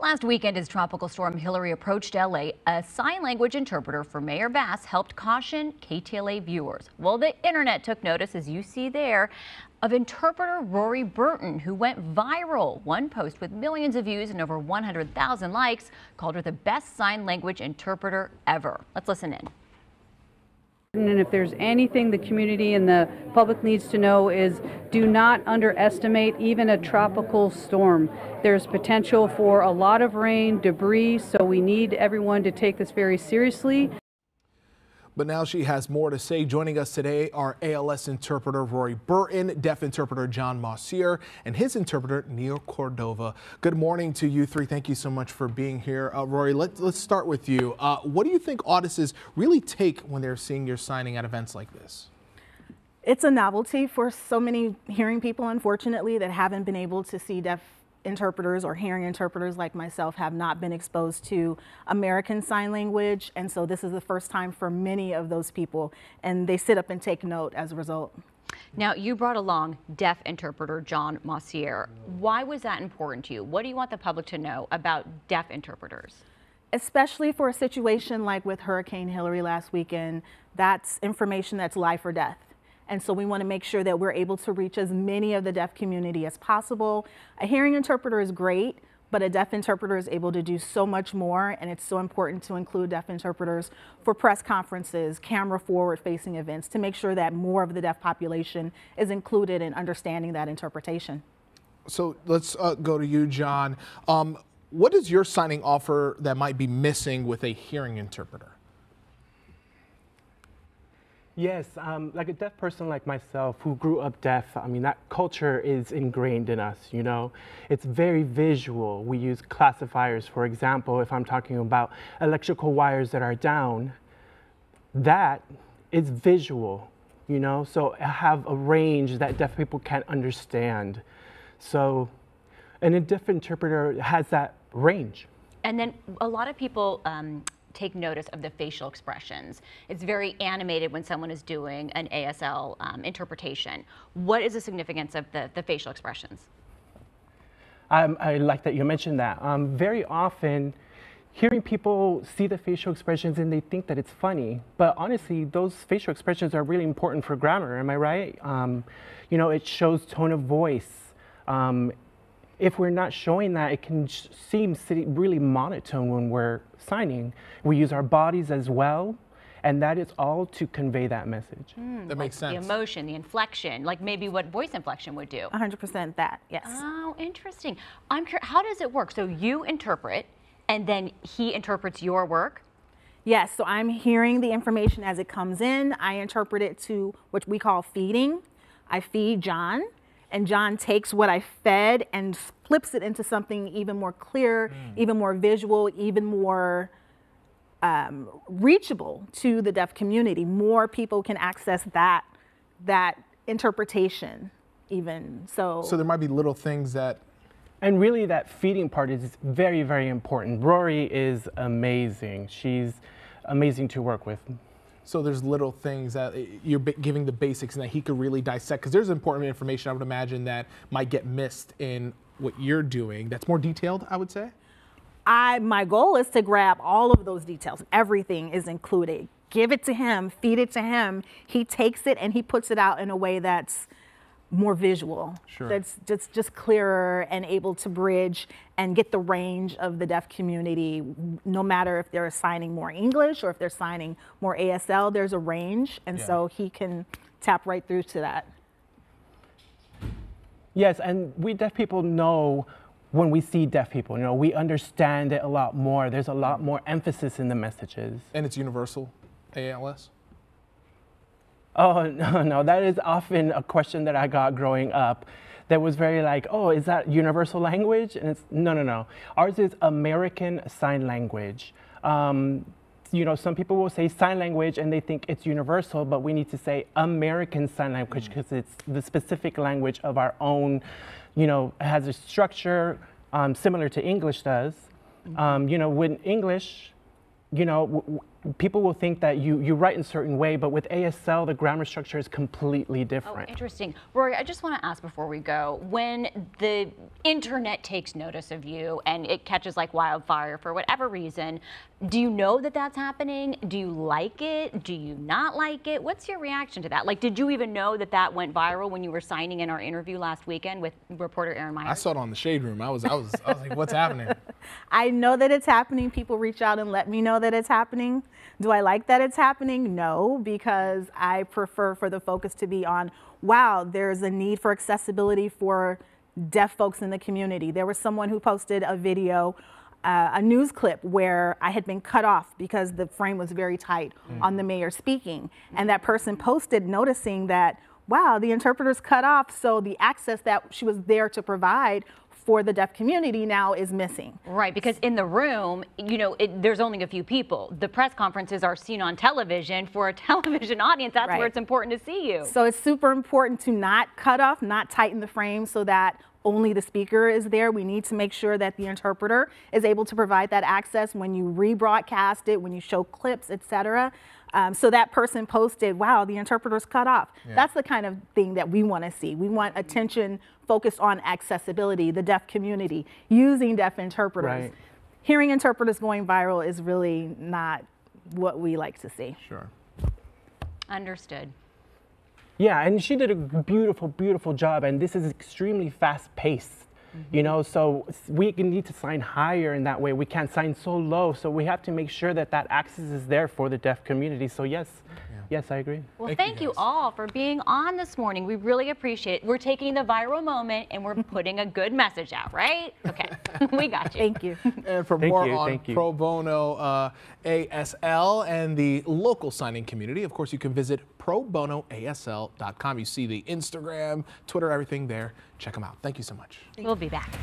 Last weekend, as Tropical Storm Hilary approached L.A., a sign language interpreter for Mayor Bass helped caution KTLA viewers. Well, the internet took notice, as you see there, of interpreter Rorri Burton, who went viral. One post with millions of views and over 100,000 likes called her the best sign language interpreter ever. Let's listen in. And if there's anything the community and the public needs to know is do not underestimate even a tropical storm. There's potential for a lot of rain, debris, so we need everyone to take this very seriously. But now she has more to say. Joining us today are ALS interpreter Rorri Burton, deaf interpreter John Maucere, and his interpreter Neil Cordova. Good morning to you three. Thank you so much for being here. Rorri, let's start with you. What do you think audiences really take when they're seeing your signing at events like this? It's a novelty for so many hearing people, unfortunately, that haven't been able to see deaf interpreters or hearing interpreters like myself have not been exposed to American Sign Language. And so this is the first time for many of those people, and they sit up and take note as a result. Now, you brought along deaf interpreter John Maucere. Why was that important to you? What do you want the public to know about deaf interpreters? Especially for a situation like with Hurricane Hilary last weekend, that's information that's life or death. And so we want to make sure that we're able to reach as many of the deaf community as possible. A hearing interpreter is great, but a deaf interpreter is able to do so much more, and it's so important to include deaf interpreters for press conferences, camera forward facing events, to make sure that more of the deaf population is included in understanding that interpretation. So let's go to you, John. What does your signing offer that might be missing with a hearing interpreter? Yes, like a deaf person like myself who grew up deaf, I mean, that culture is ingrained in us, you know. It's very visual. We use classifiers. For example, if I'm talking about electrical wires that are down, that is visual, you know. So I have a range that deaf people can't understand. So, and a deaf interpreter has that range. And then a lot of people take notice of the facial expressions. It's very animated when someone is doing an ASL interpretation. What is the significance of the facial expressions? I like that you mentioned that. Very often, hearing people see the facial expressions and they think that it's funny, but honestly, those facial expressions are really important for grammar, am I right? You know, it shows tone of voice. If we're not showing that, it can seem really monotone when we're signing. We use our bodies as well, and that is all to convey that message. That like makes sense. The emotion, the inflection, like maybe what voice inflection would do. 100% that, yes. Oh, interesting. I'm curious, how does it work? So you interpret, and then he interprets your work? Yes, so I'm hearing the information as it comes in. I interpret it to what we call feeding. I feed John. And John takes what I fed and flips it into something even more clear, even more visual, even more reachable to the deaf community. More people can access that interpretation even. So there might be little things that... And really that feeding part is very, very important. Rorri is amazing. She's amazing to work with. So there's little things that you're giving the basics and that he could really dissect, because there's important information I would imagine that might get missed in what you're doing that's more detailed, I would say? My goal is to grab all of those details. Everything is included. Give it to him, feed it to him. He takes it and he puts it out in a way that's more visual. Sure. That's just clearer and able to bridge and get the range of the deaf community, no matter if they're signing more English or if they're signing more ASL, there's a range, and so he can tap right through to that. Yes, and we deaf people know when we see deaf people, you know, we understand it a lot more. There's a lot more emphasis in the messages. And it's universal, ALS? Oh, no, that is often a question that I got growing up that was very like, oh, is that universal language? And it's, no. Ours is American Sign Language. You know, some people will say sign language and they think it's universal, but we need to say American Sign Language because it's the specific language of our own, you know, has a structure similar to English does. You know, when English, you know, people will think that you write in a certain way, but with ASL, the grammar structure is completely different. Oh, interesting. Rorri, I just want to ask before we go, when the internet takes notice of you and it catches like wildfire for whatever reason, do you know that that's happening? Do you like it? Do you not like it? What's your reaction to that? Like, did you even know that that went viral when you were signing in our interview last weekend with reporter Erin Meyer? I saw it on the Shade Room. I was like, what's happening? I know that it's happening. People reach out and let me know that it's happening. Do I like that it's happening? No, because I prefer for the focus to be on, wow, there's a need for accessibility for deaf folks in the community. There was someone who posted a video, a news clip where I had been cut off because the frame was very tight on the mayor speaking. And that person posted noticing that, wow, the interpreter's cut off, so the access that she was there to provide for the deaf community now is missing. Right, because in the room, you know, there's only a few people. The press conferences are seen on television for a television audience. That's right, where it's important to see you. So it's super important to not cut off, not tighten the frame so that only the speaker is there. We need to make sure that the interpreter is able to provide that access when you rebroadcast it, when you show clips, etc. So that person posted, wow, the interpreter's cut off. Yeah. That's the kind of thing that we want to see. We want attention focused on accessibility, the deaf community, using deaf interpreters. Right. Hearing interpreters going viral is really not what we like to see. Sure. Understood. Yeah, and she did a beautiful, beautiful job, and this is extremely fast-paced. You know, so we need to sign higher in that way. We can't sign so low. So we have to make sure that that access is there for the deaf community. So yes, yes, I agree. Well, thank you all for being on this morning. We really appreciate it. We're taking the viral moment and we're putting a good message out, right? Okay, we got you. Thank you. And for more on Pro Bono ASL and the local signing community, of course, you can visit probonoasl.com. You see the Instagram, Twitter, everything there. Check them out. Thank you so much. We'll be back.